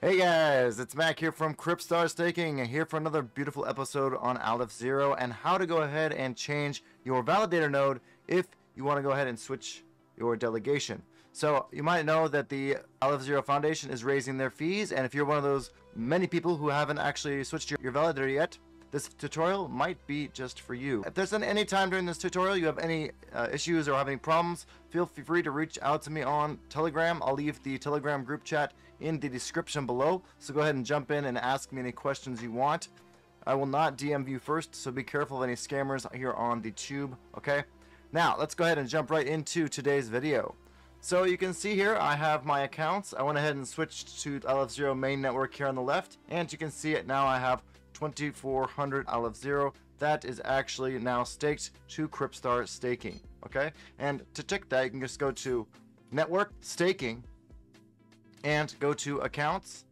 Hey guys, it's Mac here from Kryptstar Staking, and here for another beautiful episode on Aleph Zero and how to go ahead and change your validator node if you want to go ahead and switch your delegation. So you might know that the Aleph Zero Foundation is raising their fees, and if you're one of those many people who haven't actually switched your validator yet, this tutorial might be just for you. If there's any time during this tutorial you have any issues or have any problems, feel free to reach out to me on Telegram. I'll leave the Telegram group chat in the description below, so go ahead and jump in and ask me any questions you want. I will not DM you first, so be careful of any scammers here on the tube, okay? Now, let's go ahead and jump right into today's video. So you can see here, I have my accounts. I went ahead and switched to Aleph Zero main network here on the left, and you can see it now I have 2,400 Aleph Zero. That is actually now staked to Kryptstar Staking, okay? And to check that, you can just go to Network Staking, and go to accounts,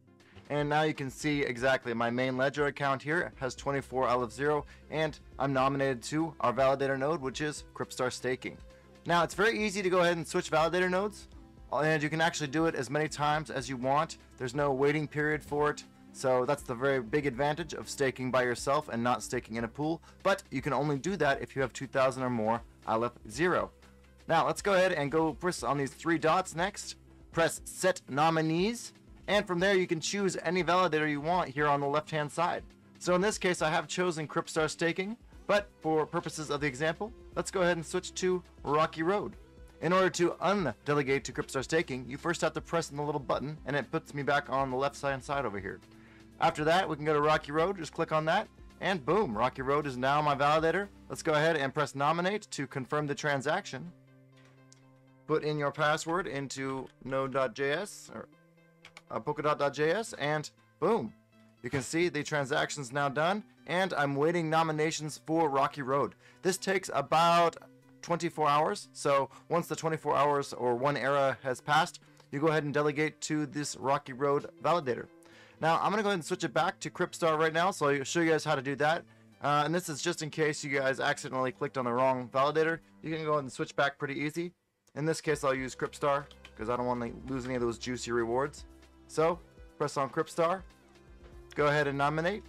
and now you can see exactly my main ledger account here has 24 Aleph Zero, and I'm nominated to our validator node, which is Kryptstar Staking. Now it's very easy to go ahead and switch validator nodes, and you can actually do it as many times as you want. There's no waiting period for it, so that's the very big advantage of staking by yourself and not staking in a pool. But you can only do that if you have 2,000 or more Aleph Zero. Now let's go ahead and go press on these three dots next. Press set nominees, and from there you can choose any validator you want here on the left hand side. So in this case I have chosen Kryptstar Staking, but for purposes of the example, let's go ahead and switch to Rocky Road. In order to undelegate to Kryptstar Staking, you first have to press on the little button, and it puts me back on the left hand side over here. After that we can go to Rocky Road, just click on that, and boom, Rocky Road is now my validator. Let's go ahead and press nominate to confirm the transaction. Put in your password into node.js or polkadot.js, and boom, you can see the transaction's now done, and I'm waiting nominations for Rocky Road. This takes about 24 hours, so once the 24 hours or one era has passed, you go ahead and delegate to this Rocky Road validator. Now I'm gonna go ahead and switch it back to Kryptstar right now, so I'll show you guys how to do that. And this is just in case you guys accidentally clicked on the wrong validator. You can go ahead and switch back pretty easy. In this case, I'll use Kryptstar because I don't want to lose any of those juicy rewards. So press on Kryptstar, go ahead and nominate,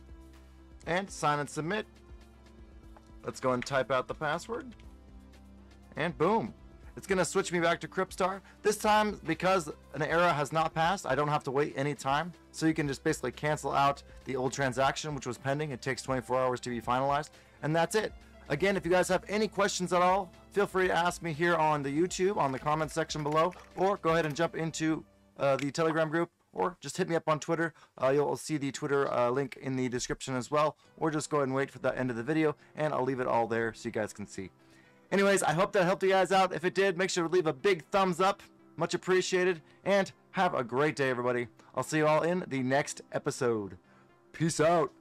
and sign and submit. Let's go and type out the password, and boom, it's going to switch me back to Kryptstar. This time, because an era has not passed, I don't have to wait any time. So you can just basically cancel out the old transaction, which was pending. It takes 24 hours to be finalized, and that's it. Again, if you guys have any questions at all, feel free to ask me here on the YouTube, on the comment section below, or go ahead and jump into the Telegram group, or just hit me up on Twitter. You'll see the Twitter link in the description as well, or just go ahead and wait for the end of the video, and I'll leave it all there so you guys can see. Anyways, I hope that helped you guys out. If it did, make sure to leave a big thumbs up. Much appreciated, and have a great day, everybody. I'll see you all in the next episode. Peace out.